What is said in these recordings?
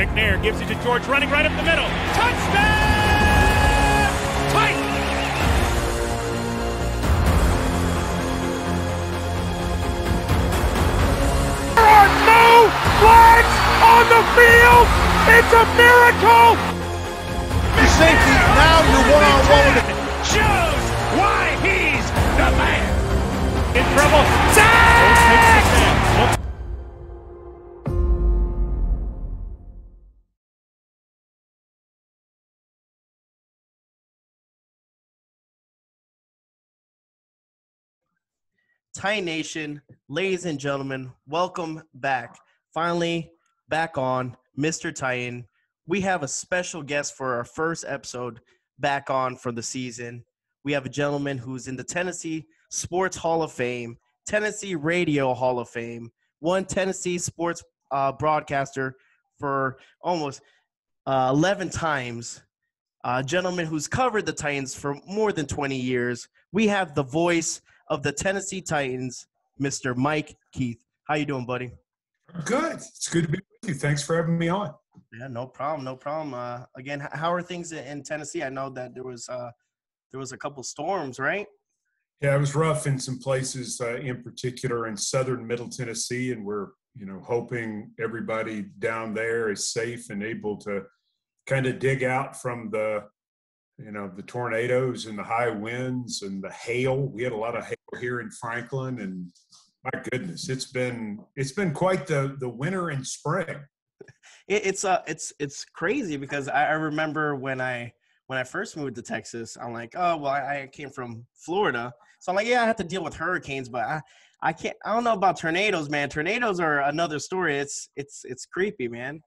McNair gives it to George, running right up the middle. Touchdown! Titans! No flags on the field! It's a miracle! Your safety, now you're one-on-one. Shows why he's the man. In trouble. Sack! Titan Nation, ladies and gentlemen, welcome back. Finally, back on Mr. Titan. We have a special guest for our first episode back on for the season. We have a gentleman who's in the Tennessee Sports Hall of Fame, Tennessee Radio Hall of Fame, one Tennessee sports broadcaster for almost 11 times, a gentleman who's covered the Titans for more than 20 years. We have the voice of the Tennessee Titans, Mr. Mike Keith. How you doing, buddy? Good. It's good to be with you. Thanks for having me on. Yeah, no problem, no problem. Again, how are things in Tennessee? I know that there was a couple storms, right? Yeah, it was rough in some places, in particular in southern Middle Tennessee, and we're hoping everybody down there is safe and able to kind of dig out from the the tornadoes and the high winds and the hail. We had a lot of hail here in Franklin, and my goodness, it's been quite the winter and spring. It's crazy because I remember when I first moved to Texas, I'm like, oh well, I came from Florida, so I'm like, yeah, I have to deal with hurricanes, but I don't know about tornadoes, man. Tornadoes are another story. It's creepy, man.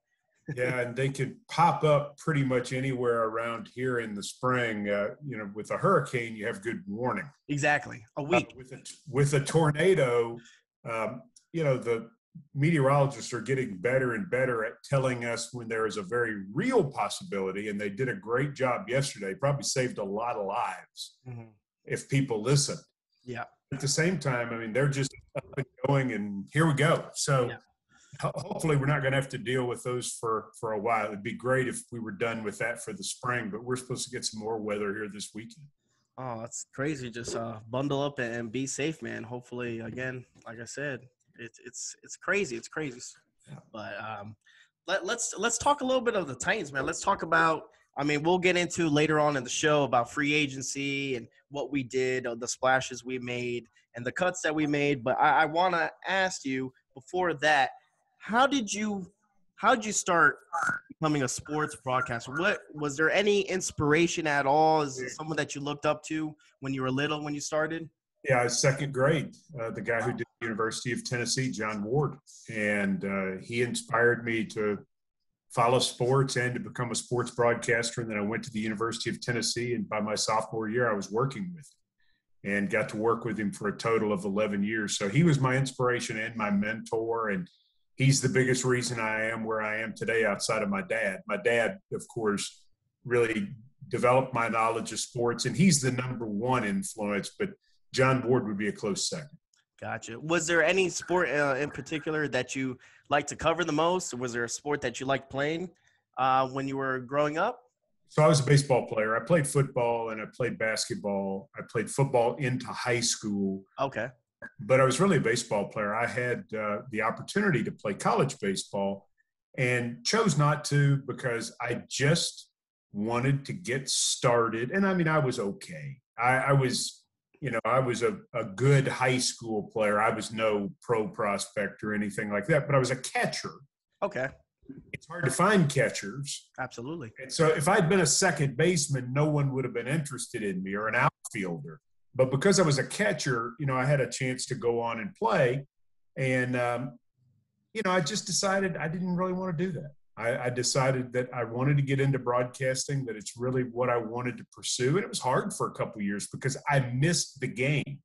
Yeah, and they could pop up pretty much anywhere around here in the spring. With a hurricane, you have good warning. Exactly, a week. With a tornado, the meteorologists are getting better and better at telling us when there is a very real possibility, and they did a great job yesterday. Probably saved a lot of lives if people listened. Yeah. At the same time, I mean, they're just up and going, and here we go. So. Yeah. Hopefully we're not going to have to deal with those for a while. It'd be great if we were done with that for the spring, but we're supposed to get some more weather here this weekend. Oh, that's crazy. Just bundle up and be safe, man. Hopefully, again, like I said, it's crazy. It's crazy. But let's talk a little bit of the Titans, man. Let's talk about, I mean, we'll get into later on in the show about free agency and what we did, the splashes we made and the cuts that we made. But I want to ask you before that, how did you start becoming a sports broadcaster? Was there any inspiration at all? Is it someone that you looked up to when you were little, when you started? Yeah, second grade. The guy who did the University of Tennessee, Jon Ward. And he inspired me to follow sports and to become a sports broadcaster. And then I went to the University of Tennessee, and by my sophomore year, I was working with him and got to work with him for a total of 11 years. So he was my inspiration and my mentor, and he's the biggest reason I am where I am today outside of my dad. My dad, of course, really developed my knowledge of sports, and he's the number one influence, but Jon Ward would be a close second. Gotcha. Was there any sport in particular that you like to cover the most? Was there a sport that you liked playing when you were growing up? So I was a baseball player. I played football and I played basketball. I played football into high school. Okay. But I was really a baseball player. I had the opportunity to play college baseball and chose not to because I just wanted to get started. And, I mean, I was okay. I was a good high school player. I was no pro prospect or anything like that, but I was a catcher. Okay. It's hard to find catchers. Absolutely. And so if I'd been a second baseman, no one would have been interested in me, or an outfielder. But because I was a catcher, I had a chance to go on and play. And, I just decided I didn't really want to do that. I decided that I wanted to get into broadcasting, that it's really what I wanted to pursue. And it was hard for a couple of years because I missed the game.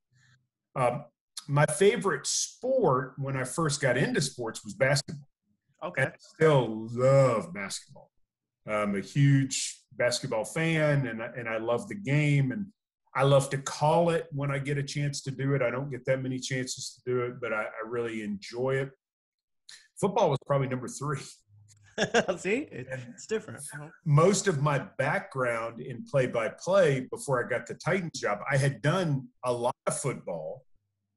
My favorite sport when I first got into sports was basketball. Okay. And I still love basketball. I'm a huge basketball fan, and I love the game, and I love to call it when I get a chance to do it. I don't get that many chances to do it, but I really enjoy it. Football was probably number 3. See, it's different. Most of my background in play-by-play before I got the Titans job, I had done a lot of football,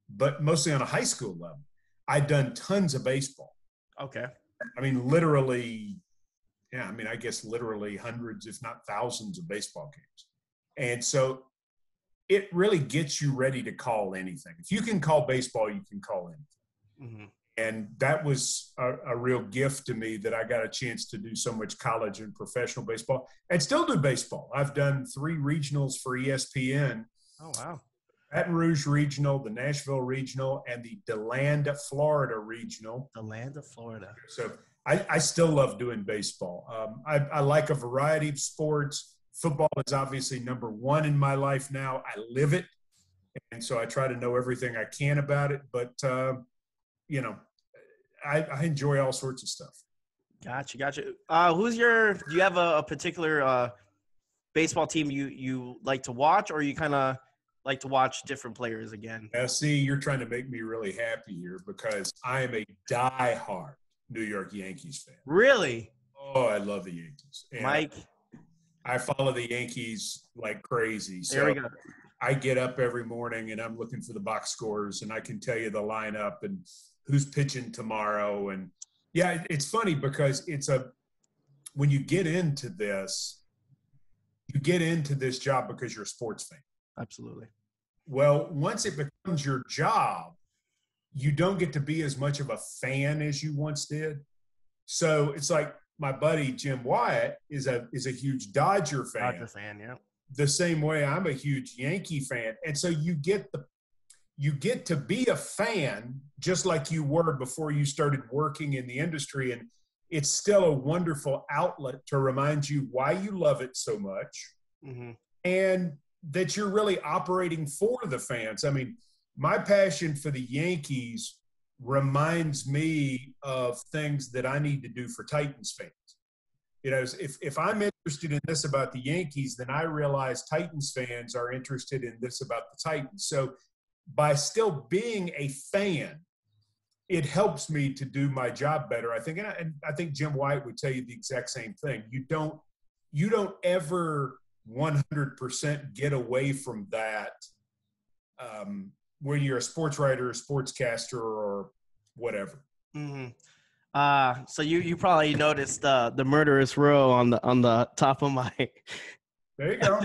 but mostly on a high school level. I'd done tons of baseball. Okay. I mean, literally, yeah, I mean, I guess literally hundreds, if not thousands of baseball games. And so it really gets you ready to call anything. If you can call baseball, you can call anything. Mm-hmm. And that was a real gift to me that I got a chance to do so much college and professional baseball and still do baseball. I've done 3 regionals for ESPN. Oh, wow. Baton Rouge Regional, the Nashville Regional, and the DeLand, Florida Regional. DeLand, Florida. So I still love doing baseball. I like a variety of sports. Football is obviously number one in my life now. I live it. And so I try to know everything I can about it. But, you know, I enjoy all sorts of stuff. Gotcha. Do you have a particular baseball team you like to watch, or you kind of like to watch different players again? Now, see, you're trying to make me really happy here, because I am a diehard New York Yankees fan. Really? Oh, I love the Yankees. And Mike? I follow the Yankees like crazy. So there we go. I get up every morning and I'm looking for the box scores, and I can tell you the lineup and who's pitching tomorrow. And, yeah, it's funny because when you get into this, job because you're a sports fan. Absolutely. Well, once it becomes your job, you don't get to be as much of a fan as you once did. So it's like my buddy Jim Wyatt is a huge Dodger fan. Dodger fan, yeah. The same way I'm a huge Yankee fan. And so you get to be a fan just like you were before you started working in the industry. And it's still a wonderful outlet to remind you why you love it so much. Mm-hmm. And that you're really operating for the fans. I mean, my passion for the Yankees reminds me of things that I need to do for Titans fans. You know, if I'm interested in this about the Yankees, then I realize Titans fans are interested in this about the Titans. So by still being a fan, it helps me to do my job better, I think. And I think Jim White would tell you the exact same thing. You don't ever 100% get away from that, where you're a sports writer, a sportscaster, or whatever. Mm-hmm. So you probably noticed the murderous row on the top of my. There you go.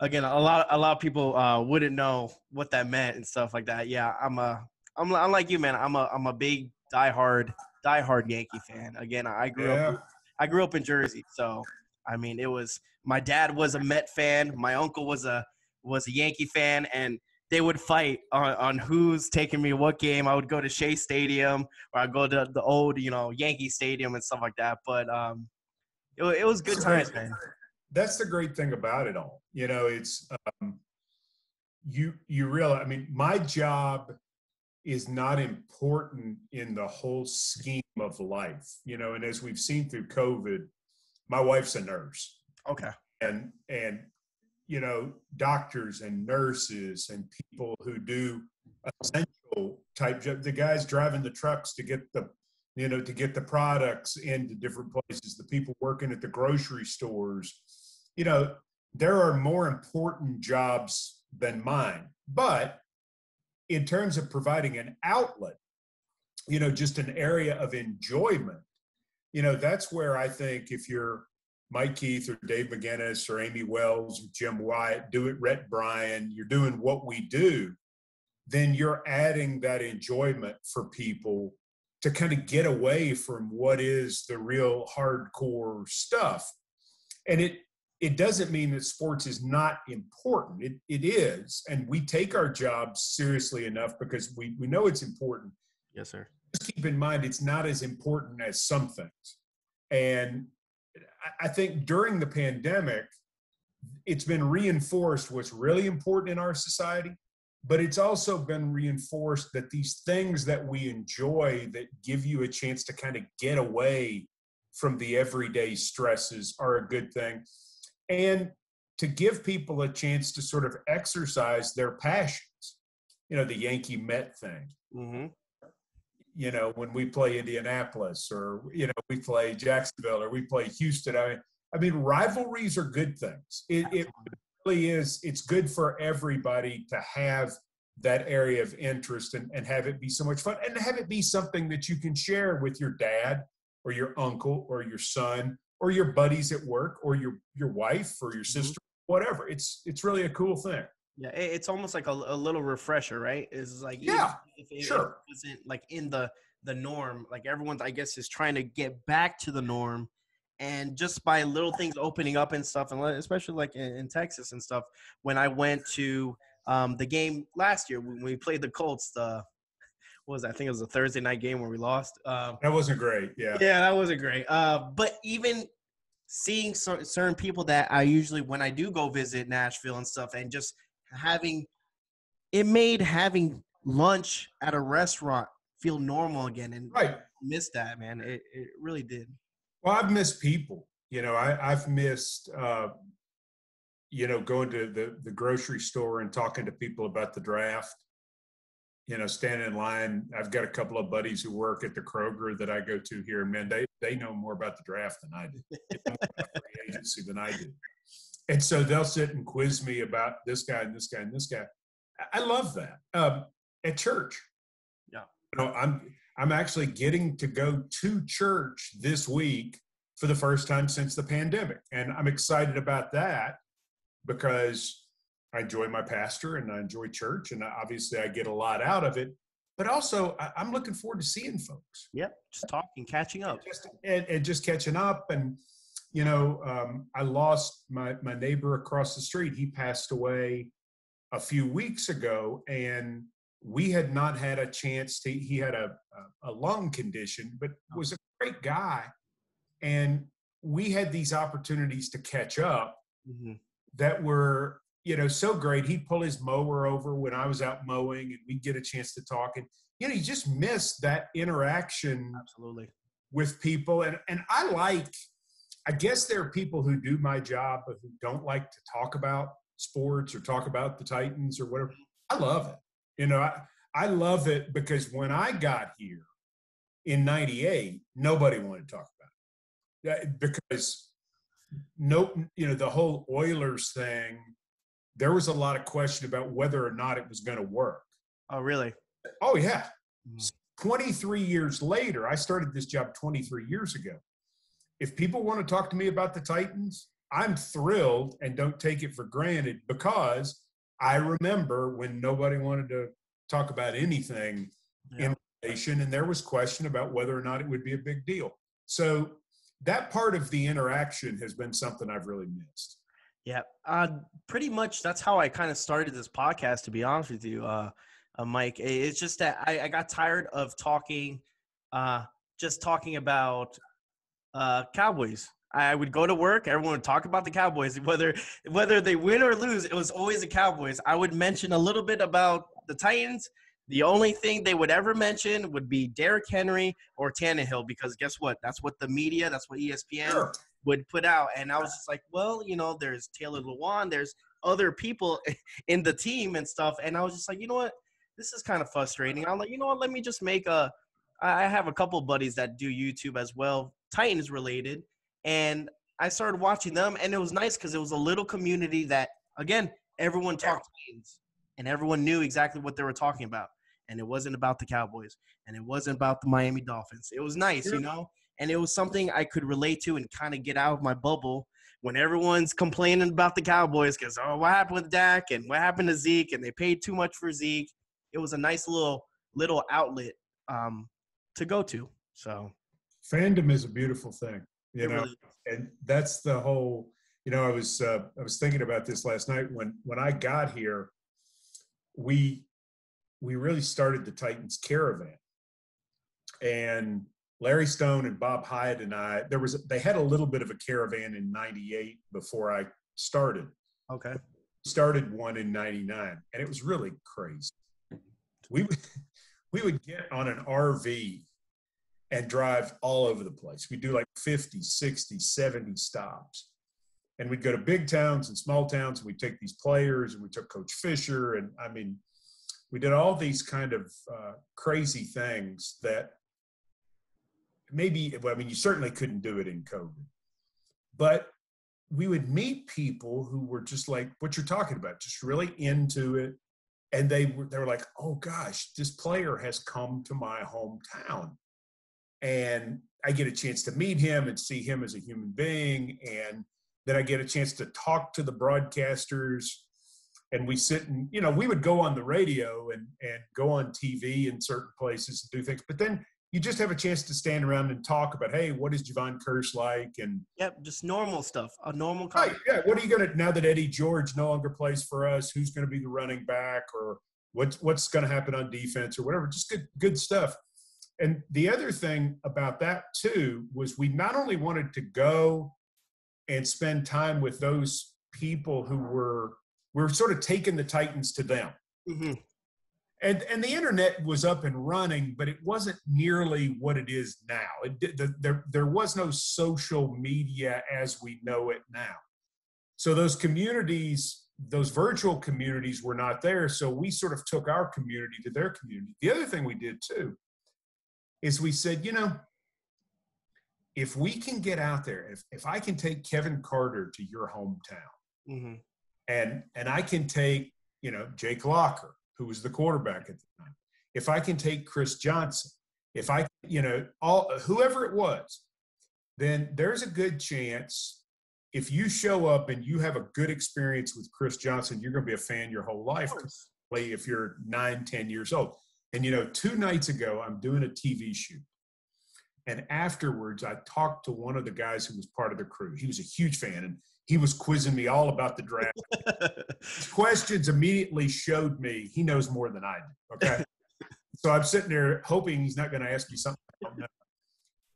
Again, a lot of people wouldn't know what that meant and stuff like that. Yeah, I'm like you, man. I'm a big diehard Yankee fan. Again, I grew up in Jersey, so. I mean, it was – my dad was a Met fan. My uncle was a Yankee fan, and they would fight on who's taking me what game. I would go to Shea Stadium, or I'd go to the old, you know, Yankee Stadium and stuff like that. But it was good times, man. That's the great thing about it all. You know, it's you realize – I mean, my job is not important in the whole scheme of life. You know, and as we've seen through COVID – my wife's a nurse. Okay. And you know, doctors and nurses and people who do essential type jobs, the guys driving the trucks to get the, you know, to get the products into different places, the people working at the grocery stores, you know, there are more important jobs than mine. But in terms of providing an outlet, you know, just an area of enjoyment, you know, that's where I think if you're Mike Keith or Dave McGinnis or Amy Wells or Jim Wyatt, Rhett Bryan, you're doing what we do, then you're adding that enjoyment for people to kind of get away from what is the real hardcore stuff. And it doesn't mean that sports is not important. It is. And we take our jobs seriously enough because we know it's important. Yes, sir. Just keep in mind, it's not as important as some things. And I think during the pandemic, it's been reinforced what's really important in our society, but it's also been reinforced that these things that we enjoy that give you a chance to kind of get away from the everyday stresses are a good thing. And to give people a chance to sort of exercise their passions, you know, the Yankee Met thing. Mm-hmm. you know, when we play Indianapolis or, you know, we play Jacksonville or we play Houston. I mean, rivalries are good things. It really is. It's good for everybody to have that area of interest and have it be so much fun and have it be something that you can share with your dad or your uncle or your son or your buddies at work or your wife or your sister, whatever. It's really a cool thing. Yeah, it's almost like a little refresher, right? It's like, yeah, if it wasn't like in the norm, like everyone, I guess, is trying to get back to the norm. And just by little things opening up and stuff, and especially like in Texas and stuff, when I went to the game last year when we played the Colts, I think it was a Thursday night game where we lost. That wasn't great. Yeah, that wasn't great. But even seeing certain people that I usually, when I do go visit Nashville and stuff, and just having lunch at a restaurant feel normal again. And right. I missed that, man. It really did. Well, I've missed people. You know, I've missed, you know, going to the grocery store and talking to people about the draft, you know, standing in line. I've got a couple of buddies who work at the Kroger that I go to here. And, man, they know more about the draft than I do. They know more about free agency than I do. And so they'll sit and quiz me about this guy and this guy and this guy. I love that. At church. Yeah. You know, I'm actually getting to go to church this week for the first time since the pandemic. And I'm excited about that because I enjoy my pastor and I enjoy church. And obviously I get a lot out of it, but also I'm looking forward to seeing folks. Yep. Just talking, catching up. Just catching up. And, you know, I lost my neighbor across the street. He passed away a few weeks ago, and we had not had a chance to – he had a lung condition, but was a great guy. And we had these opportunities to catch up that were, you know, so great. He'd pull his mower over when I was out mowing, and we'd get a chance to talk. And, you know, you just miss that interaction with people. And I like – I guess there are people who do my job but who don't like to talk about sports or talk about the Titans or whatever. I love it. You know, I love it because when I got here in 98, nobody wanted to talk about it. Because, you know, the whole Oilers thing, there was a lot of question about whether or not it was going to work. Oh, really? Oh, yeah. Mm-hmm. 23 years later, I started this job 23 years ago. If people want to talk to me about the Titans, I'm thrilled and don't take it for granted because I remember when nobody wanted to talk about anything in relation, and there was question about whether or not it would be a big deal. So that part of the interaction has been something I've really missed. Yeah, pretty much that's how I kind of started this podcast, to be honest with you, Mike. It's just that I got tired of talking about – Cowboys. I would go to work. Everyone would talk about the Cowboys, whether they win or lose. It was always the Cowboys. I would mention a little bit about the Titans. The only thing they would ever mention would be Derrick Henry or Tannehill, because guess what? That's what the media, that's what ESPN would put out. And I was just like, well, you know, there's Taylor Lewan, there's other people in the team and stuff. And I was just like, you know what? This is kind of frustrating. I'm like, you know what? Let me just make I have a couple buddies that do YouTube as well, Titans related, and I started watching them, and it was nice because it was a little community that, again, everyone talked Titans, and everyone knew exactly what they were talking about, and it wasn't about the Cowboys, and it wasn't about the Miami Dolphins. It was nice, you know, and it was something I could relate to and kind of get out of my bubble when everyone's complaining about the Cowboys because, oh, what happened with Dak, and what happened to Zeke, and they paid too much for Zeke. It was a nice little outlet to go to, so – fandom is a beautiful thing, you know, really, and that's the whole, you know, I was thinking about this last night. When I got here, we really started the Titans caravan, and Larry Stone and Bob Hyatt and I, they had a little bit of a caravan in 98 before I started. Okay. Started one in 99, and it was really crazy. We would get on an RV and drive all over the place. We do like 50, 60, 70 stops. And we'd go to big towns and small towns, and we'd take these players, and we took Coach Fisher, and I mean, We did all these kind of crazy things that maybe, I mean, you certainly couldn't do it in COVID, but we would meet people who were just like what you're talking about, just really into it. And they were like, oh gosh, this player has come to my hometown. And I get a chance to meet him and see him as a human being. And then I get a chance to talk to the broadcasters, and we sit and, you know, we would go on the radio and go on TV in certain places and do things. But then you just have a chance to stand around and talk about, hey, what is Javon Curse like? And yep, just normal stuff, a normal conversation. Right, yeah, what are you going to, now that Eddie George no longer plays for us, who's going to be the running back, or what's going to happen on defense or whatever, just good stuff. And the other thing about that, too, was we not only wanted to go and spend time with those people who were sort of taking the Titans to them. Mm-hmm. And the internet was up and running, but it wasn't nearly what it is now. There was no social media as we know it now. So those communities, those virtual communities were not there. So we sort of took our community to their community. The other thing we did, too, is we said, you know, if we can get out there, if I can take Kevin Carter to your hometown, mm-hmm. and I can take, you know, Jake Locker, who was the quarterback at the time, if I can take Chris Johnson, if I, you know, whoever it was, then there's a good chance if you show up and you have a good experience with Chris Johnson, you're going to be a fan your whole life, if you're 9-10 years old. And, you know, 2 nights ago, I'm doing a TV shoot. And afterwards, I talked to one of the guys who was part of the crew. He was a huge fan, and he was quizzing me all about the draft. His questions immediately showed me he knows more than I do, okay? So I'm sitting there hoping he's not going to ask me something I don't know.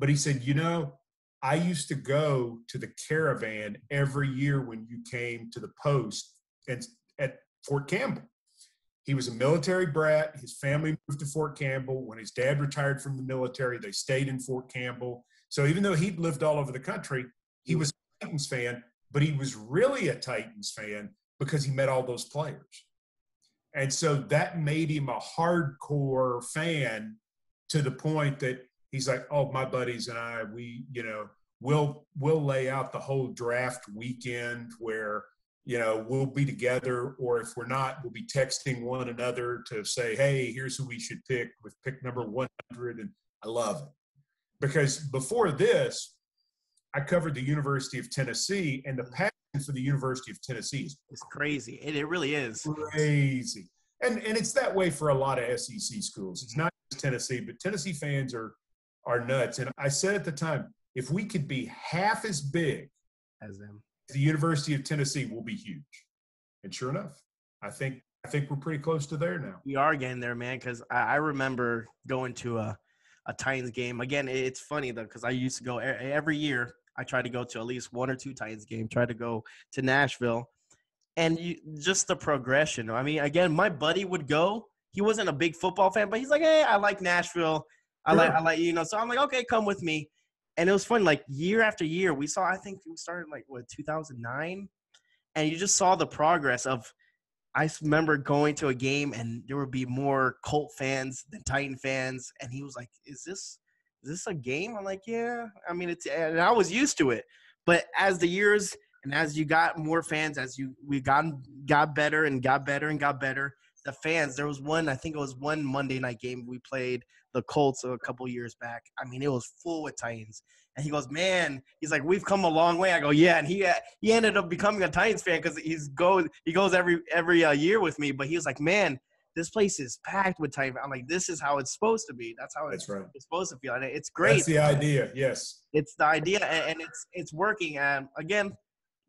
But he said, you know, I used to go to the Caravan every year when you came to the post and at Fort Campbell. He was a military brat. His family moved to Fort Campbell. When his dad retired from the military, they stayed in Fort Campbell. So even though he'd lived all over the country, he was a Titans fan, but he was really a Titans fan because he met all those players. And so that made him a hardcore fan to the point that he's like, oh, my buddies and I, we, you know, we'll lay out the whole draft weekend where, you know, we'll be together, or if we're not, we'll be texting one another to say, hey, here's who we should pick with pick number 100. And I love it. Because before this, I covered the University of Tennessee, and the passion for the University of Tennessee is crazy. It really is. Crazy. And it's that way for a lot of SEC schools. It's not just Tennessee, but Tennessee fans are nuts. And I said at the time, if we could be half as big as them, the University of Tennessee will be huge. And sure enough, I think we're pretty close to there now. We are getting there, man, because I remember going to a Titans game. Again, it's funny, though, because I used to go every year. I tried to go to at least 1 or 2 Titans game, tried to go to Nashville. And just the progression. I mean, again, my buddy would go. He wasn't a big football fan, but he's like, hey, I like Nashville. I like, you know. So I'm like, okay, come with me. And it was fun, like, year after year, we saw, I think we started, like, 2009? And you just saw the progress of – I remember going to a game, and there would be more Colt fans than Titan fans. And he was like, is this a game? I'm like, yeah. I mean, it's – and I was used to it. But as the years and as you got more fans, as we got better and got better and got better, the fans – there was one – I think it was one Monday night game we played – the Colts a couple years back. I mean, it was full with Titans. And he goes, man, he's like, we've come a long way. I go, yeah. And he ended up becoming a Titans fan because he goes every year with me. But he was like, man, this place is packed with Titans. I'm like, this is how it's supposed to be. That's how it's supposed to feel. And it's great. That's the idea, yes. It's the idea, and it's working. And, again,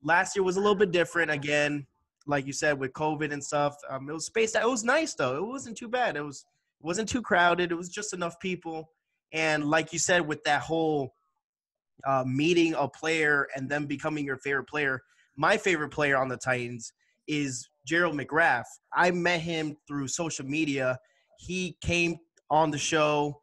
last year was a little bit different. Again, like you said, with COVID and stuff, it was spaced out. It was nice, though. It wasn't too bad. It wasn't too crowded. It was just enough people. And like you said, with that whole meeting a player and them becoming your favorite player, my favorite player on the Titans is Gerald McGrath. I met him through social media. He came on the show.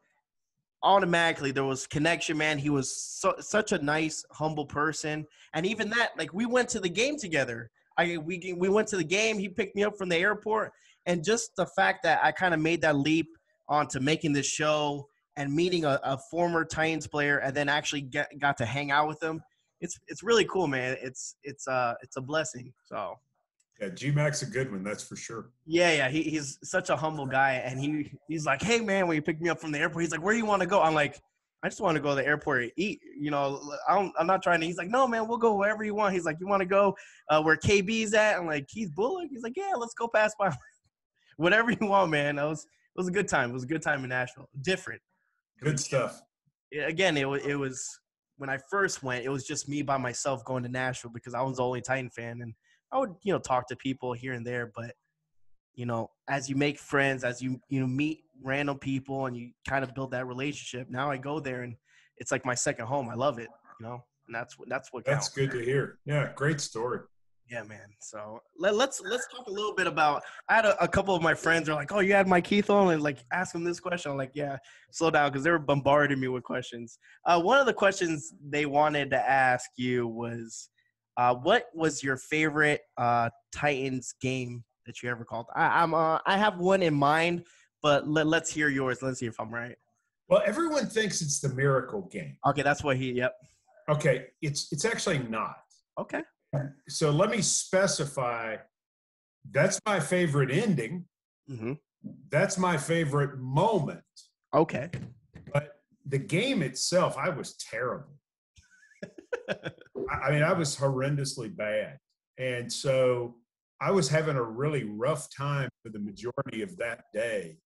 Automatically, there was connection, man. He was such a nice, humble person. And even that, like, we went to the game together. We went to the game. He picked me up from the airport. And just the fact that I kind of made that leap onto making this show and meeting a former Titans player and then actually got to hang out with him, it's really cool, man. It's a blessing. So yeah, G-Mac's a good one, that's for sure. Yeah, he's such a humble guy, and he's like, hey man, when you picked me up from the airport, he's like, where do you want to go? I'm like, I just want to go to the airport and eat. You know, I'm not trying to. He's like, no, man, we'll go wherever you want. He's like, you want to go where KB's at? I'm like, Keith Bullock? He's like, yeah, let's go pass by. Whatever you want, man. It was a good time. It was a good time in Nashville. Different. Good stuff. Again, it was when I first went, it was just me by myself going to Nashville because I was the only Titan fan. And I would, talk to people here and there. But, as you make friends, as you meet random people and you kind of build that relationship. Now I go there and it's like my second home. I love it, and that's what counts. That's good to hear. Yeah. Great story. Yeah, man. So let's talk a little bit about, I had a couple of my friends are like, oh, you had Mike Keith on, and like, ask him this question. I'm like, yeah, slow down. Cause they were bombarding me with questions. One of the questions they wanted to ask you was, what was your favorite, Titans game that you ever called? I have one in mind, but let's hear yours. Let's see if I'm right. Well, everyone thinks it's the miracle game. Okay, that's what he – yep. Okay, it's actually not. Okay. So let me specify, that's my favorite ending. Mm-hmm. That's my favorite moment. Okay. But the game itself, I was terrible. I mean, I was horrendously bad. And so I was having a really rough time for the majority of that day.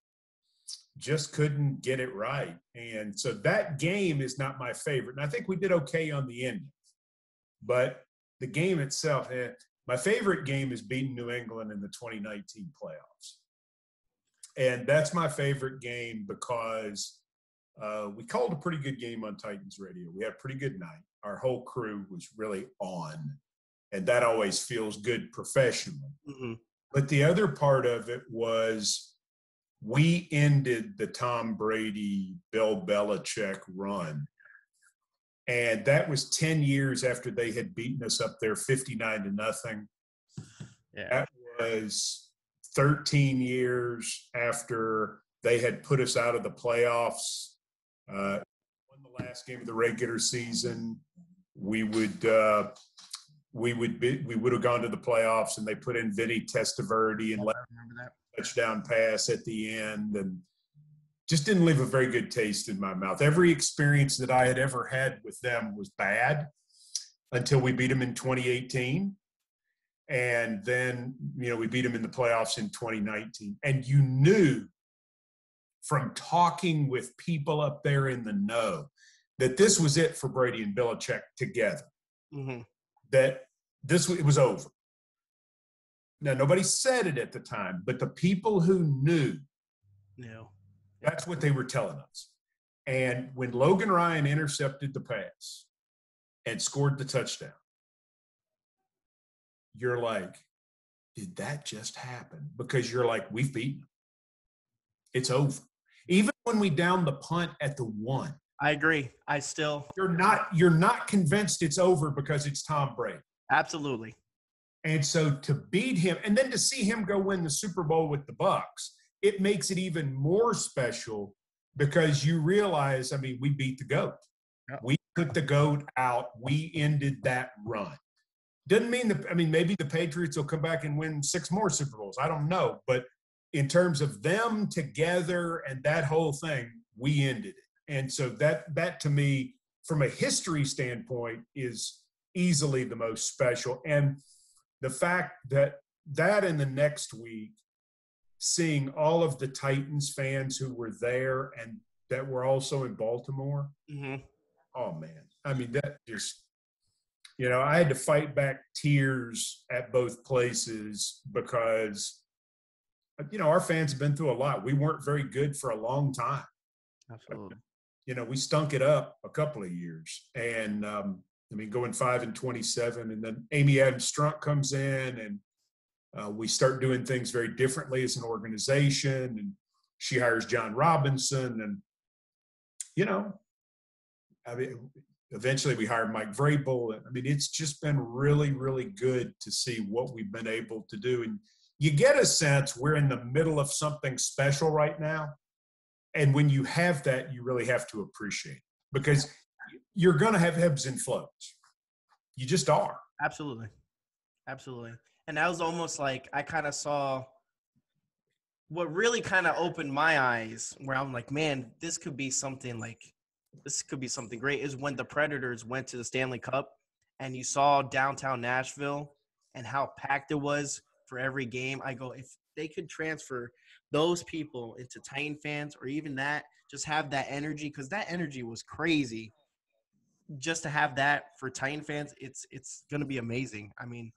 Just couldn't get it right. And so that game is not my favorite. And I think we did okay on the ending. But the game itself, my favorite game is beating New England in the 2019 playoffs. And that's my favorite game because we called a pretty good game on Titans Radio. We had a pretty good night. Our whole crew was really on. And that always feels good professionally. Mm-hmm. But the other part of it was, we ended the Tom Brady, Bill Belichick run. And that was 10 years after they had beaten us up there 59-0. Yeah. That was 13 years after they had put us out of the playoffs. Won the last game of the regular season. We would have gone to the playoffs, and they put in Vinny Testaverde and touchdown pass at the end, and just didn't leave a very good taste in my mouth. Every experience that I had ever had with them was bad until we beat them in 2018. And then, we beat them in the playoffs in 2019. And you knew from talking with people up there in the know that this was it for Brady and Belichick together, mm-hmm. that it was over. Now, nobody said it at the time, but the people who knew, that's what they were telling us. And when Logan Ryan intercepted the pass and scored the touchdown, you're like, did that just happen? Because you're like, we've beaten. It's over. Even when we downed the punt at the 1. I agree. You're not convinced it's over because it's Tom Brady. Absolutely. And so to beat him, and then to see him go win the Super Bowl with the Bucs, it makes it even more special because you realize, we beat the GOAT. Yeah. We took the GOAT out. We ended that run. Doesn't mean maybe the Patriots will come back and win 6 more Super Bowls. I don't know. But in terms of them together and that whole thing, we ended it. And so that to me, from a history standpoint, is easily the most special. And the fact that in the next week, seeing all of the Titans fans who were there and that were also in Baltimore, mm-hmm. Oh, man. That just – I had to fight back tears at both places because, our fans have been through a lot. We weren't very good for a long time. Absolutely. We stunk it up a couple of years. And, going 5-27, and then Amy Adams Strunk comes in, and we start doing things very differently as an organization. And she hires Jon Robinson, and eventually we hire Mike Vrabel. It's just been really, really good to see what we've been able to do. And you get a sense we're in the middle of something special right now. And when you have that, you really have to appreciate it, because you're going to have ebbs and flows. You just are. Absolutely. Absolutely. And that was almost like I kind of saw what really kind of opened my eyes, where I'm like, man, this could be something great, is when the Predators went to the Stanley Cup and you saw downtown Nashville and how packed it was for every game. I go, if they could transfer those people into Titan fans, or even that, just have that energy, because that energy was crazy. Just to have that for Titan fans, it's going to be amazing. I mean,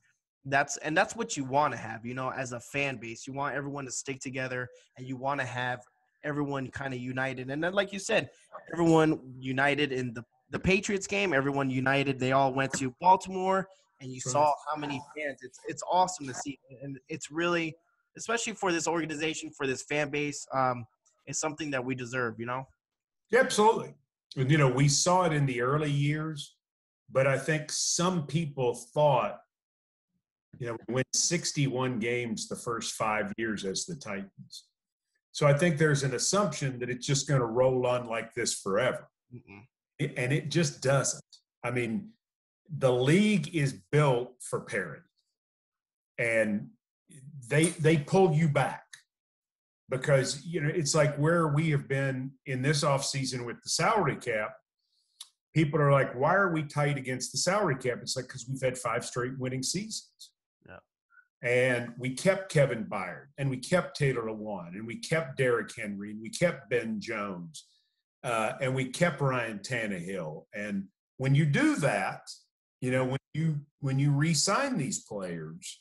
that's what you want to have, you know, as a fan base. You want everyone to stick together, and you want to have everyone kind of united. And then, like you said, everyone united in the Patriots game, everyone united. They all went to Baltimore, and you saw how many fans. It's awesome to see. And it's really, especially for this organization, for this fan base, it's something that we deserve, you know? Yeah, absolutely. And, you know, we saw it in the early years, but I think some people thought, you know, we went 61 games the first 5 years as the Titans. So I think there's an assumption that it's just going to roll on like this forever. Mm-hmm. And it just doesn't. I mean, the league is built for parity. And they pull you back, because, you know, it's like where we have been in this offseason with the salary cap. People are like, why are we tight against the salary cap? It's like, because we've had 5 straight winning seasons. Yeah. And we kept Kevin Byard, and we kept Taylor Lewan, and we kept Derrick Henry, and we kept Ben Jones, and we kept Ryan Tannehill. And when you do that, you know, when you re-sign these players,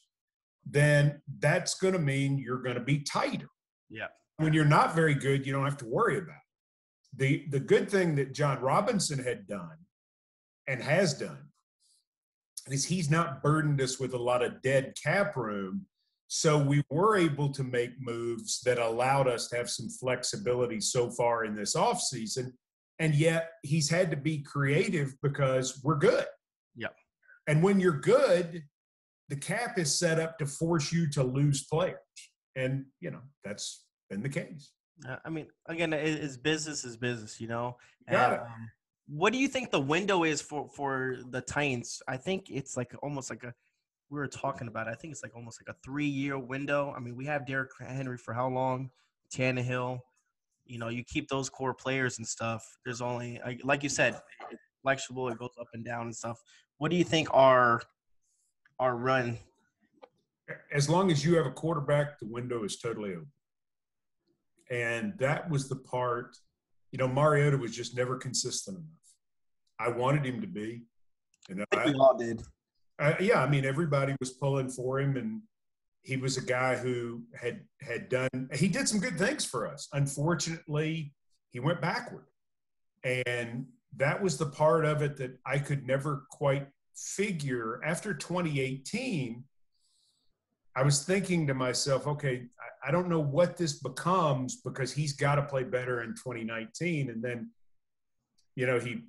then that's going to mean you're going to be tighter. Yeah. When you're not very good, you don't have to worry about it. The good thing that Jon Robinson had done and has done is he's not burdened us with a lot of dead cap room, so we were able to make moves that allowed us to have some flexibility so far in this offseason, and yet he's had to be creative because we're good. Yeah. And when you're good, the cap is set up to force you to lose players. And, you know, that's been the case. I mean, again, it's business is business, you know. And, what do you think the window is for the Titans? I think it's like almost like we were talking about it. I think it's like almost like a 3-year window. I mean, we have Derrick Henry for how long? Tannehill. You know, you keep those core players and stuff. There's only, like you said, it's flexible. It goes up and down and stuff. What do you think our run? As long as you have a quarterback, the window is totally open. And that was the part, you know, Mariota was just never consistent enough. I wanted him to be. And I think we all did. Yeah, I mean, everybody was pulling for him, and he was a guy who he did some good things for us. Unfortunately, he went backward. And that was the part of it that I could never quite figure. After 2018, I was thinking to myself, okay, I don't know what this becomes, because he's got to play better in 2019. And then, you know, he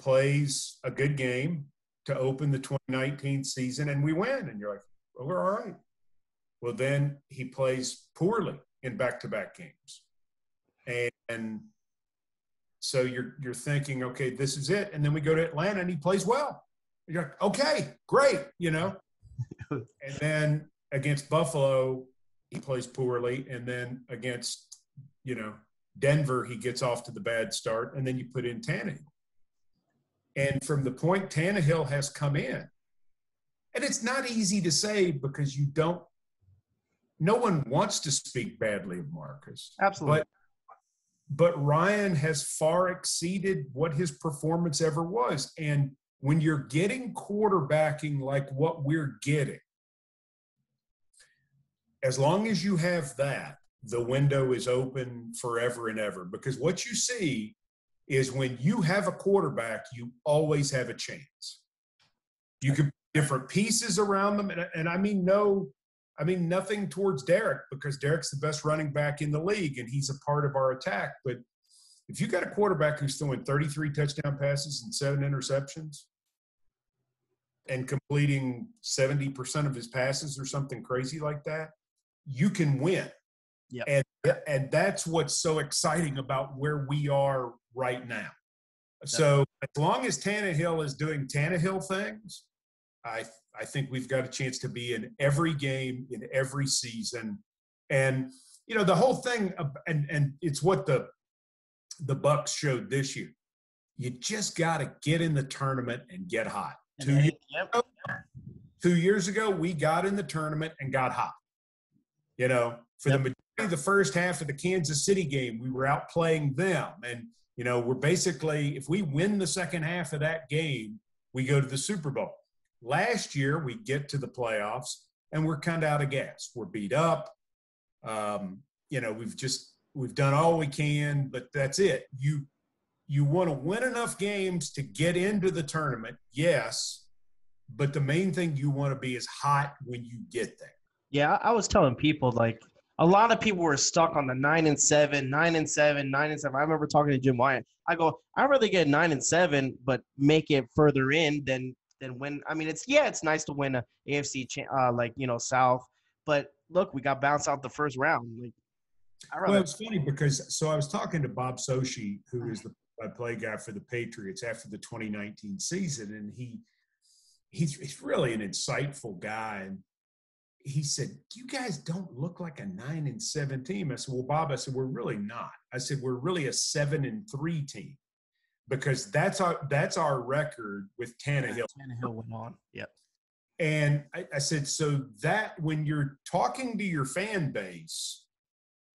plays a good game to open the 2019 season, and we win. And you're like, oh, we're all right. Well, then he plays poorly in back-to-back games. And so you're thinking, okay, this is it. And then we go to Atlanta, and he plays well. And you're like, okay, great, you know. And then against Buffalo, he plays poorly. And then against, you know, Denver, he gets off to the bad start. And then you put in Tannehill. And from the point Tannehill has come in, and it's not easy to say, because no one wants to speak badly of Marcus. Absolutely. But Ryan has far exceeded what his performance ever was. And when you're getting quarterbacking like what we're getting, as long as you have that, the window is open forever and ever. Because what you see is when you have a quarterback, you always have a chance. You can put different pieces around them. And I mean nothing towards Derrick, because Derrick's the best running back in the league, and he's a part of our attack. But if you got a quarterback who's throwing 33 touchdown passes and 7 interceptions and completing 70% of his passes or something crazy like that, you can win. Yep. And that's what's so exciting about where we are right now. So as long as Tannehill is doing Tannehill things, I think we've got a chance to be in every game, in every season. And, you know, the whole thing, and it's what the Bucs showed this year. You just got to get in the tournament and get hot. And Two years ago, we got in the tournament and got hot. You know, for the majority of the first half of the Kansas City game, we were outplaying them. And, you know, we're basically, if we win the second half of that game, we go to the Super Bowl. Last year, we get to the playoffs, and we're kind of out of gas. We're beat up. You know, we've done all we can, but that's it. You want to win enough games to get into the tournament, yes, but the main thing you want to be is hot when you get there. Yeah, I was telling people, like, a lot of people were stuck on the 9-7. I remember talking to Jim Wyatt. I go, I'd rather get 9-7, but make it further in than win. I mean, it's nice to win a AFC, South, but look, we got bounced out the first round. Like, well, it's funny because, so I was talking to Bob Sochi, who is the play guy for the Patriots after the 2019 season, and he's really an insightful guy. And he said, you guys don't look like a 9-7 team. I said, well, Bob, we're really not. I said, we're really a 7-3 team because that's our record with Tannehill. Tannehill went on. Yep. And I said, so that when you're talking to your fan base,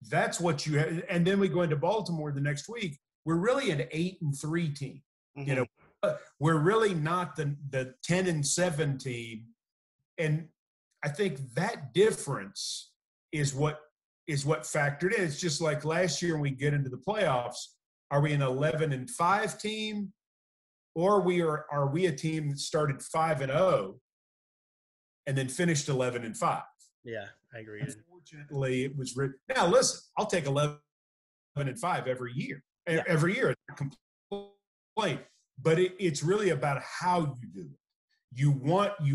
that's what you have. And then we go into Baltimore the next week. We're really an 8-3 team. Mm-hmm. You know, we're really not the 10-7 team. And I think that difference is what factored in. It's just like last year when we get into the playoffs, are we an 11-5 team, or are we a team that started 5-0 and then finished 11-5? Yeah, I agree. Unfortunately, it was written. Now, listen, I'll take 11-5 every year. Yeah. Every year, complain, but it's really about how you do it. You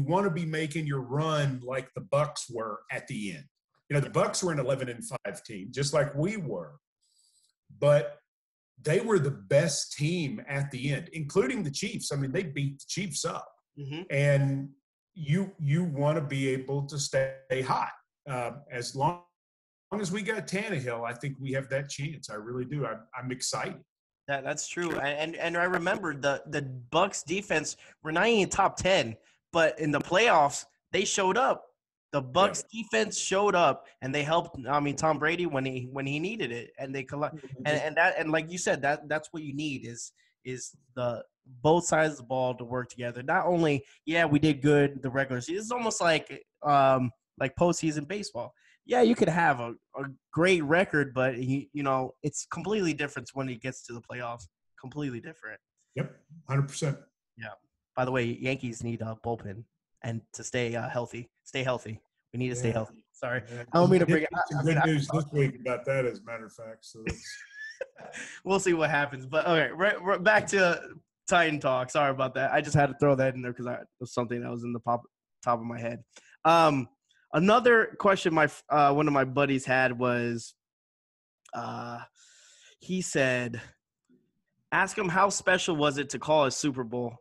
want to be making your run like the Bucs were at the end. You know, the Bucs were an 11-5 team, just like we were, but they were the best team at the end, including the Chiefs. I mean, they beat the Chiefs up, mm-hmm. and you want to be able to stay hot. As long as we got Tannehill, I think we have that chance. I really do. I'm excited. That's true. And I remember the Bucs defense were not even top 10, but in the playoffs, they showed up. The Bucs defense showed up, and they helped. I mean, Tom Brady when he needed it, and they and like you said, that's what you need is the both sides of the ball to work together. Not only we did good the regular season. It's almost like postseason baseball. Yeah, you could have a great record, but, you know, it's completely different when it gets to the playoffs. Completely different. Yep, 100%. Yeah. By the way, Yankees need a bullpen and to stay healthy. Stay healthy. We need to stay healthy. Sorry. Yeah. I don't mean to bring it up. Good news this week about that, as a matter of fact. So we'll see what happens. But, all right, we're back to Titan talk. Sorry about that. I just had to throw that in there because it was something that was in the top of my head. Another question one of my buddies had was, he said, ask him how special was it to call a Super Bowl,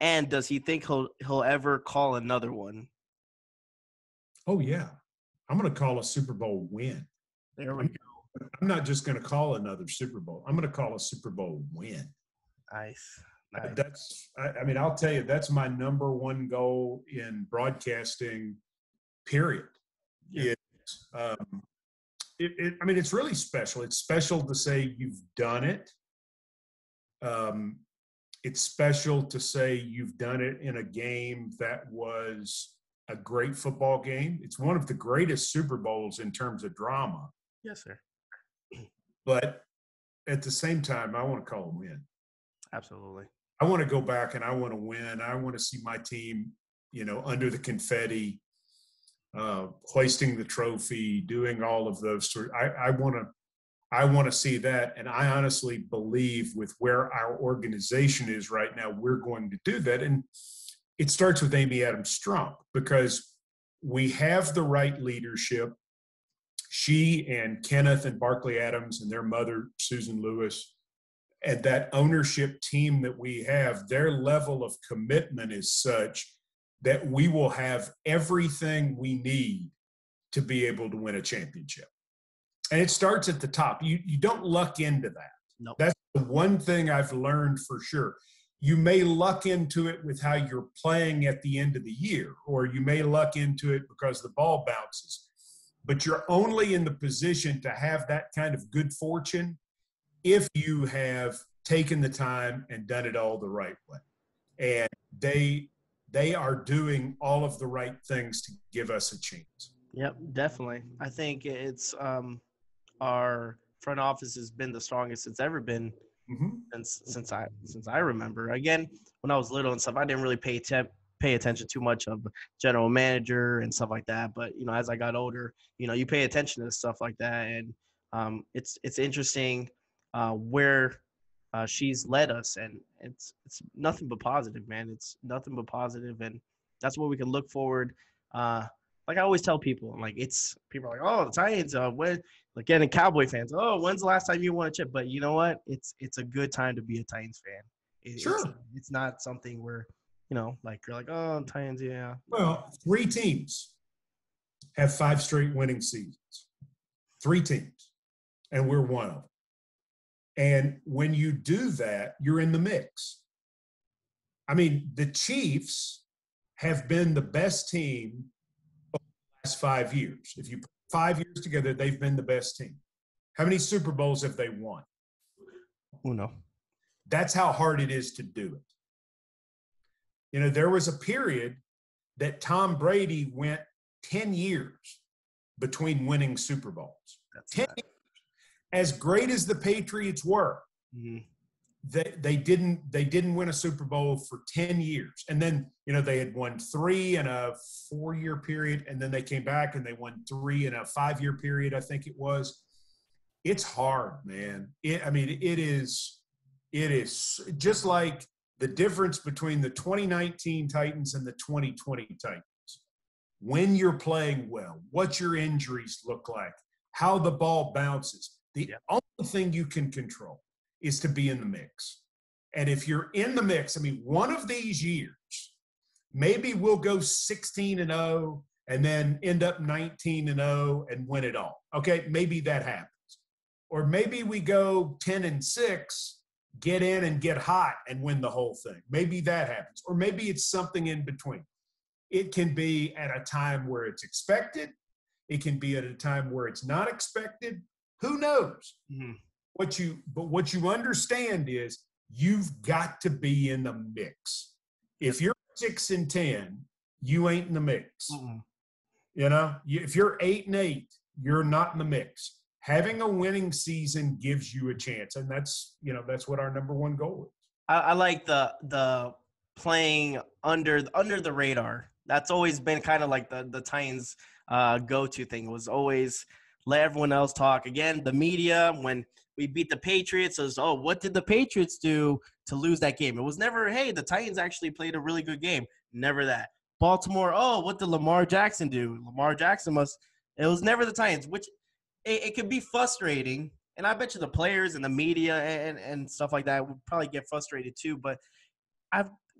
and does he think he'll ever call another one? Oh, yeah. I'm going to call a Super Bowl win. There we go. I'm not just going to call another Super Bowl. I'm going to call a Super Bowl win. Nice. I mean, I'll tell you, that's my number one goal in broadcasting – period. Yeah. I mean, it's really special. It's special to say you've done it. It's special to say you've done it in a game that was a great football game. It's one of the greatest Super Bowls in terms of drama. Yes, sir. But at the same time, I want to call a win. Absolutely. I want to go back and I want to win. I want to see my team, you know, under the confetti. Hoisting the trophy, doing all of those sort. I want to see that, and I honestly believe with where our organization is right now, we're going to do that. And it starts with Amy Adams Strunk because we have the right leadership. she and Kenneth and Barkley Adams and their mother, Susan Lewis, and that ownership team that we have, their level of commitment is such that we will have everything we need to be able to win a championship. And it starts at the top. You don't luck into that. Nope. That's the one thing I've learned for sure. You may luck into it with how you're playing at the end of the year, or you may luck into it because the ball bounces. But you're only in the position to have that kind of good fortune if you have taken the time and done it all the right way. And they are doing all of the right things to give us a chance. Yep, definitely. I think it's our front office has been the strongest it's ever been since I remember. Again, when I was little and stuff, I didn't really pay attention too much of general manager and stuff like that. But, you know, as I got older, you know, you pay attention to stuff like that. And it's interesting where she's led us. And it's nothing but positive, man. It's nothing but positive. And that's what we can look forward. Like I always tell people, I'm like, it's people are like, oh, the Titans, when, again, and Cowboy fans, oh, when's the last time you won a chip? But you know what? It's a good time to be a Titans fan. Sure. It's not something where, you know, like you're like, oh, Titans, yeah. Well, three teams have five straight winning seasons. Three teams. And we're one of them. And when you do that, you're in the mix. I mean, the Chiefs have been the best team over the last 5 years. If you put 5 years together, they've been the best team. How many Super Bowls have they won? Oh, no. That's how hard it is to do it. You know, there was a period that Tom Brady went 10 years between winning Super Bowls. That's 10 years. As great as the Patriots were, they didn't win a Super Bowl for 10 years. And then, you know, they had won three in a 4-year period, and then they came back and they won three in a 5-year period, I think it was. It's hard, man. It is just like the difference between the 2019 Titans and the 2020 Titans. When you're playing well, what your injuries look like, how the ball bounces. The only thing you can control is to be in the mix. And if you're in the mix, I mean, one of these years, maybe we'll go 16-0 and then end up 19-0 and win it all. Okay, maybe that happens. Or maybe we go 10-6, get in and get hot and win the whole thing. Maybe that happens. Or maybe it's something in between. It can be at a time where it's expected. It can be at a time where it's not expected. Who knows? What you understand is you've got to be in the mix. If you're 6-10, you ain't in the mix. You know, if you're 8-8, you're not in the mix. Having a winning season gives you a chance, and that's, you know, that's what our number one goal is. I like the playing under the radar. That's always been kind of like the Titans' go-to thing. Was always let everyone else talk. Again, the media, when we beat the Patriots, it was, oh, what did the Patriots do to lose that game? It was never, hey, the Titans actually played a really good game. Never that. Baltimore, oh, what did Lamar Jackson do? Lamar Jackson must – it was never the Titans, which it could be frustrating. And I bet you the players and the media and stuff like that would probably get frustrated too. But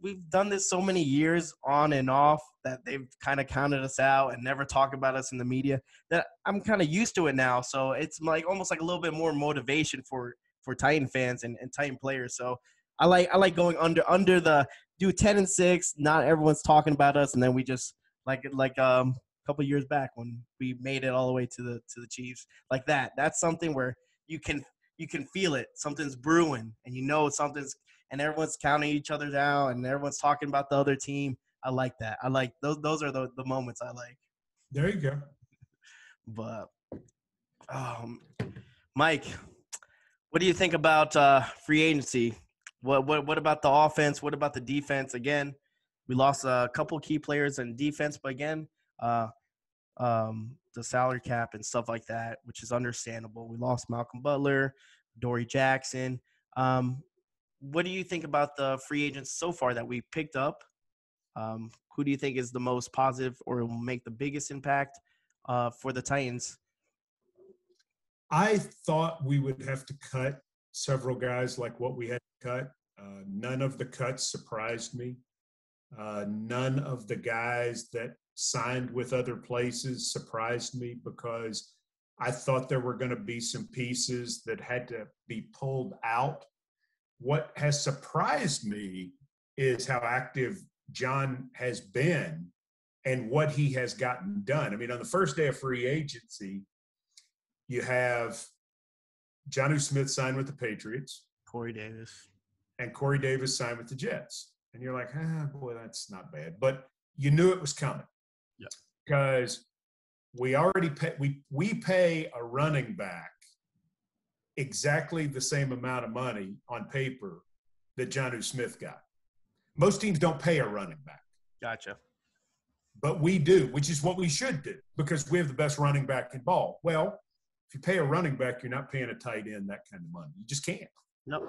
we've done this so many years on and off that they've kind of counted us out and never talk about us in the media that I'm kind of used to it now. So it's like almost like a little bit more motivation for Titan fans and Titan players. So I like going under the do 10-6, not everyone's talking about us. And then we just like a couple of years back when we made it all the way to the Chiefs like that. That's something where you can feel it. Something's brewing and you know, and everyone's counting each other down, and everyone's talking about the other team. I like that. I like those are the moments I like. There you go. But, Mike, what do you think about free agency? What about the offense? What about the defense? Again, we lost a couple key players in defense, but again, the salary cap and stuff like that, which is understandable. We lost Malcolm Butler, Dory Jackson. What do you think about the free agents so far that we picked up? Who do you think is the most positive or will make the biggest impact for the Titans I thought we would have to cut several guys like what we had to cut. None of the cuts surprised me. None of the guys that signed with other places surprised me, because I thought there were going to be some pieces that had to be pulled out. What has surprised me is how active Jon has been and what he has gotten done. I mean, on the first day of free agency, you have Jonnu Smith signed with the Patriots. Corey Davis. And Corey Davis signed with the Jets. And you're like, boy, that's not bad. But you knew it was coming. Yeah. Because we already pay, we pay a running back exactly the same amount of money on paper that Jonnu Smith got. Most teams don't pay a running back. Gotcha. But we do, which is what we should do, because we have the best running back in ball. Well, if you pay a running back, you're not paying a tight end that kind of money. You just can't. No.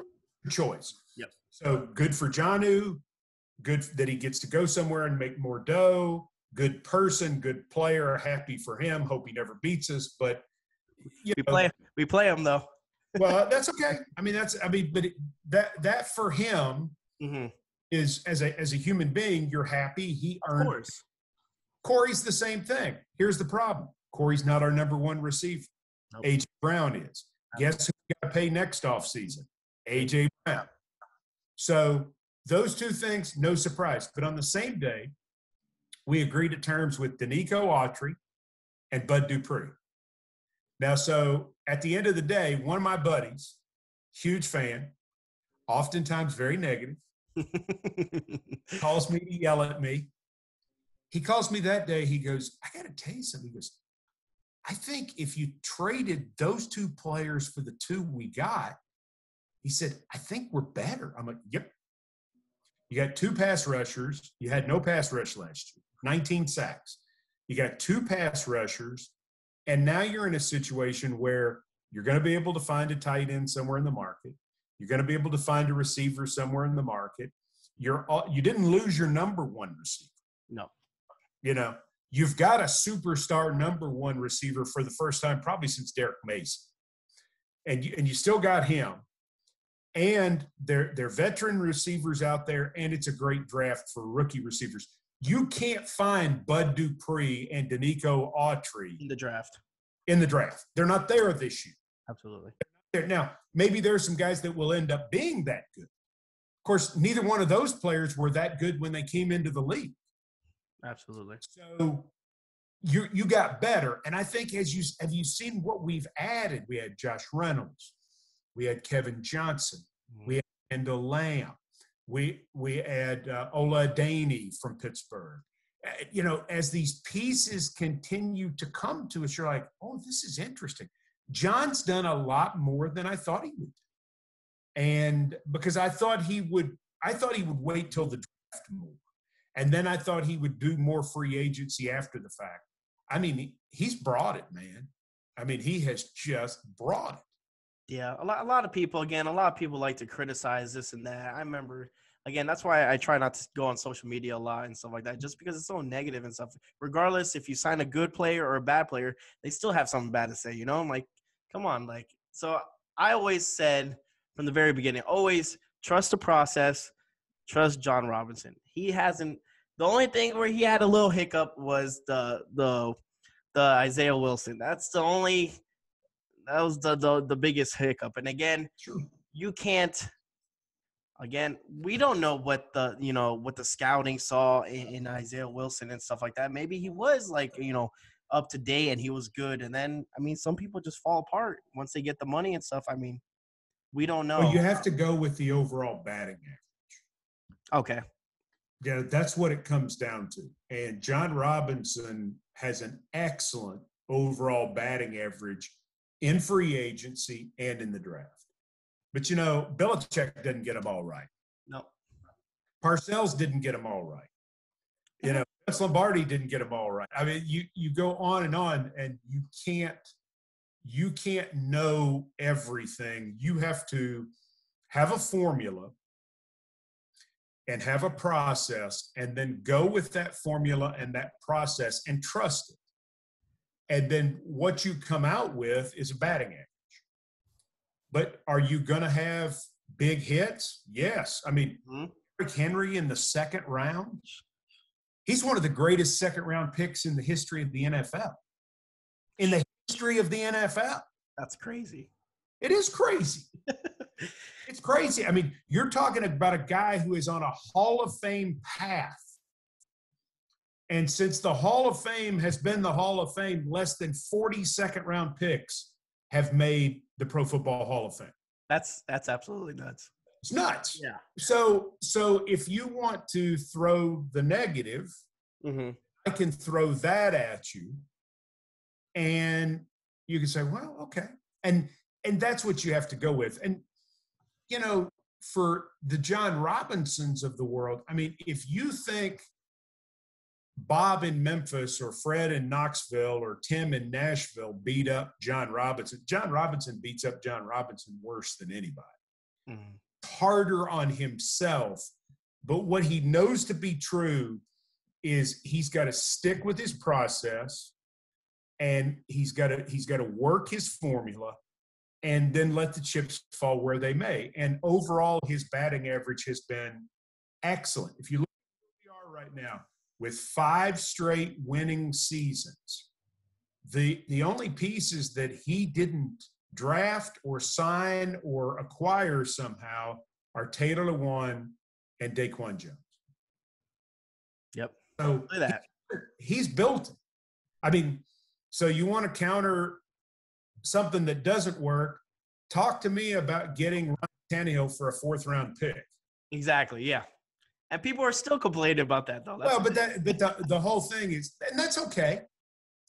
Choice. Yep. So good for Jonnu. Good that he gets to go somewhere and make more dough. Good person, good player. Happy for him. Hope he never beats us. But we play him though. Well, that's okay. That for him is as a human being, you're happy. He earned. Of course. Corey's the same thing. Here's the problem. Corey's not our number one receiver. Nope. A.J. Brown is. Guess who we got to pay next offseason? A.J. Brown. So those two things, no surprise. But on the same day, we agreed to terms with Denico Autry and Bud Dupree. Now, so at the end of the day, one of my buddies, huge fan, oftentimes very negative, calls me to yell at me. He calls me that day. He goes, I got to tell you something. He goes, I think if you traded those two players for the two we got, he said, I think we're better. I'm like, yep. You got two pass rushers. You had no pass rush last year, 19 sacks. You got two pass rushers, and now you're in a situation where you're going to be able to find a tight end somewhere in the market. You're going to be able to find a receiver somewhere in the market. You didn't lose your number one receiver. No. You've got a superstar number one receiver for the first time probably since Derek Mason. And you still got him. And they're veteran receivers out there, and it's a great draft for rookie receivers. You can't find Bud Dupree and Denico Autry in the draft. They're not there this year. Absolutely. Now, maybe there are some guys that will end up being that good. Of course, neither one of those players were that good when they came into the league. Absolutely. So you got better. And I think have you seen what we've added? We had Josh Reynolds. We had Kevin Johnson. We had Kendall Lamb. We had Ola Adaney from Pittsburgh. As these pieces continue to come to us, you're like, oh, this is interesting. Jon's done a lot more than I thought he would. And because I thought he would wait till the draft more. And then I thought he would do more free agency after the fact. I mean, he's brought it, man. I mean, he has just brought it. Yeah, a lot of people like to criticize this and that. I remember, again, that's why I try not to go on social media a lot and stuff like that, just because it's so negative and stuff. Regardless, if you sign a good player or a bad player, they still have something bad to say, I'm like, come on. So I always said from the very beginning, always trust the process. Trust Jon Robinson. He hasn't. The only thing where he had a little hiccup was the Isaiah Wilson. That's the only. That was the biggest hiccup. And again, true. You can't. Again, we don't know what the scouting saw in Isaiah Wilson and stuff like that. Maybe he was up to date and he was good. And then some people just fall apart once they get the money and stuff. We don't know. Well, you have to go with the overall batting average. Okay. Yeah, that's what it comes down to. And Jon Robinson has an excellent overall batting average in free agency and in the draft. But, Belichick didn't get them all right. No. Parcells didn't get them all right. Vince Lombardi didn't get them all right. You go on and you can't know everything. You have to have a formula and have a process, and then go with that formula and that process and trust it. And then what you come out with is a batting average. But are you going to have big hits? Yes. I mean, Derrick Henry in the second round, he's one of the greatest second-round picks in the history of the NFL. In the history of the NFL. That's crazy. It is crazy. It's crazy. I mean, you're talking about a guy who is on a Hall of Fame path. And since the Hall of Fame has been the Hall of Fame, less than 40 second-round picks have made the Pro Football Hall of Fame. That's absolutely nuts. It's nuts. Yeah. So if you want to throw the negative, I can throw that at you, and you can say, well, okay. And that's what you have to go with. And, you know, for the Jon Robinsons of the world, I mean, if you think Bob in Memphis or Fred in Knoxville or Tim in Nashville beat up Jon Robinson, Jon Robinson beats up Jon Robinson worse than anybody. Mm-hmm. Harder on himself, but what he knows to be true is he's got to stick with his process, and he's got to work his formula, and then let the chips fall where they may. And overall, his batting average has been excellent. If you look at where we are right now, with 5 straight winning seasons, the only pieces that he didn't draft or sign or acquire somehow are Taylor Lewan and Daquan Jones. Yep. So look at that. He's built it. I mean, so you want to counter something that doesn't work, talk to me about getting Ryan Tannehill for a 4th-round pick. Exactly, yeah. And people are still complaining about that, though. Well, but the whole thing is – and that's okay.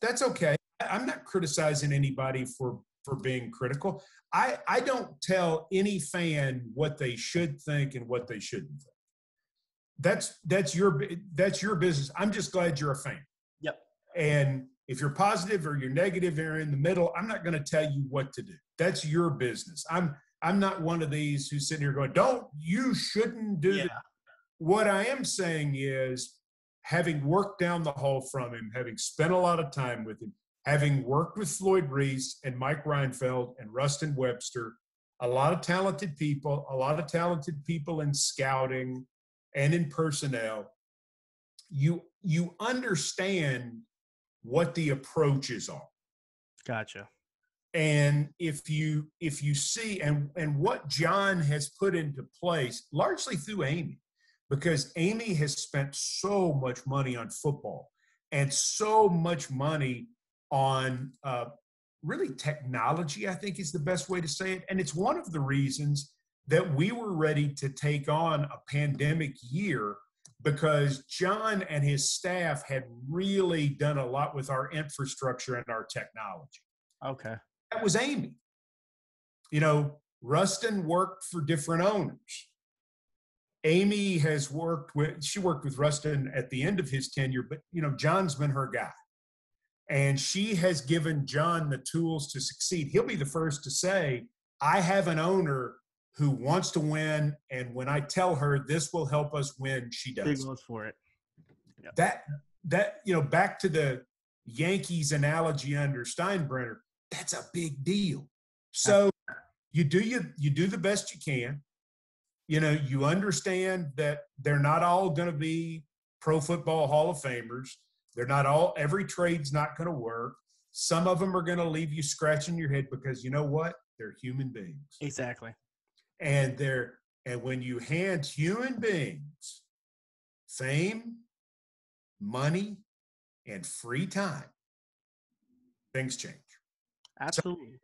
That's okay. I'm not criticizing anybody for being critical. I don't tell any fan what they should think and what they shouldn't think. That's your business. I'm just glad you're a fan. Yep. And if you're positive or you're negative or in the middle, I'm not going to tell you what to do. That's your business. I'm not one of these who's sitting here going, you shouldn't do that. What I am saying is, having worked down the hall from him, having spent a lot of time with him, having worked with Floyd Reese and Mike Reinfeld and Rustin Webster, a lot of talented people in scouting and in personnel, you understand what the approaches are. Gotcha. And if you see and what Jon has put into place, largely through Amy, because Amy has spent so much money on football and so much money on really technology, I think is the best way to say it. And it's one of the reasons that we were ready to take on a pandemic year, because Jon and his staff had really done a lot with our infrastructure and our technology. Okay. That was Amy. You know, Rustin worked for different owners. Amy worked with Rustin at the end of his tenure, but, you know, Jon's been her guy. And she has given Jon the tools to succeed. He'll be the first to say, I have an owner who wants to win, and when I tell her this will help us win, she does. She goes for it. Yep. That you know, back to the Yankees analogy under Steinbrenner, that's a big deal. So you do the best you can. You know, you understand that they're not all going to be Pro Football Hall of Famers. They're not all – every trade's not going to work. Some of them are going to leave you scratching your head because, you know what? They're human beings. Exactly. And when you hand human beings fame, money, and free time, things change. Absolutely.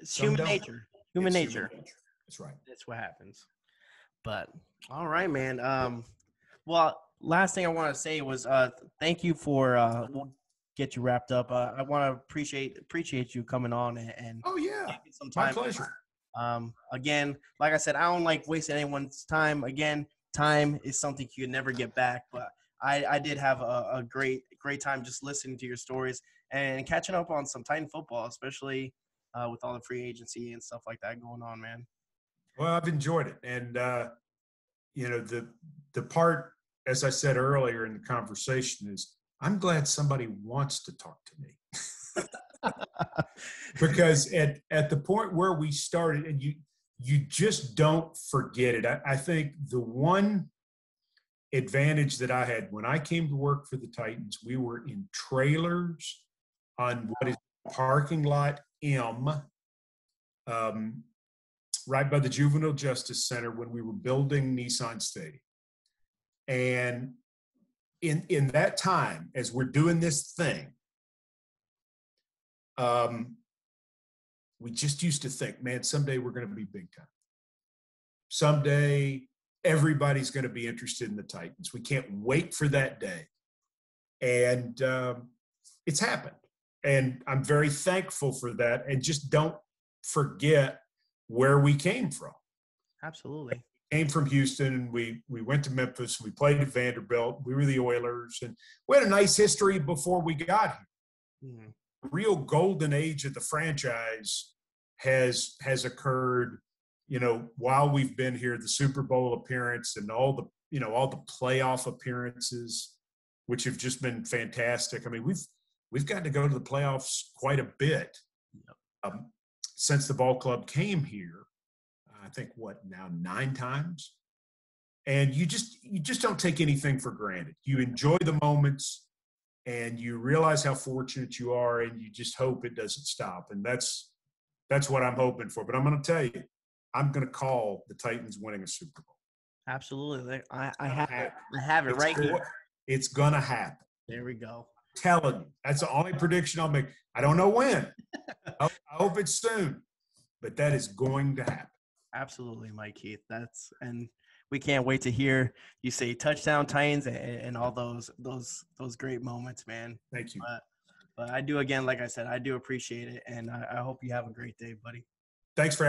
It's human nature. Human nature. That's right. That's what happens. But, all right, man. Well – last thing I want to say was thank you for we'll get you wrapped up. I want to appreciate you coming on and oh yeah, taking some time. My pleasure. Again, like I said, I don't like wasting anyone's time. Again, time is something you never get back. But I did have a great time just listening to your stories and catching up on some Titan football, especially with all the free agency and stuff like that going on, man. Well, I've enjoyed it, and you know the part. As I said earlier in the conversation, is I'm glad somebody wants to talk to me. Because at the point where we started, and you just don't forget it. I think the one advantage that I had when I came to work for the Titans, we were in trailers on what is parking lot M, right by the Juvenile Justice Center when we were building Nissan Stadium. And in that time, as we're doing this thing, we just used to think, man, someday we're going to be big time. Someday everybody's going to be interested in the Titans. We can't wait for that day. And it's happened. And I'm very thankful for that. And just don't forget where we came from. Absolutely. We came from Houston. We went to Memphis. We played at Vanderbilt. We were the Oilers. And we had a nice history before we got here. Mm-hmm. The real golden age of the franchise has occurred, you know, while we've been here. The Super Bowl appearance and all the playoff appearances, which have just been fantastic. I mean, we've gotten to go to the playoffs quite a bit since the ball club came here. I think now 9 times, and you just don't take anything for granted. You enjoy the moments. And you realize how fortunate you are, and you just hope it doesn't stop. And that's what I'm hoping for. But I'm going to tell you, I'm going to call the Titans winning a Super Bowl. Absolutely. I have it right here. It's going to happen. There we go. I'm telling you. That's the only prediction I'll make. I don't know when. I hope it's soon. But that is going to happen. Absolutely, Mike Keith. We can't wait to hear you say touchdown Titans and all those great moments, man. Thank you. But I do, again, like I said, I do appreciate it, and I hope you have a great day, buddy. Thanks for having me.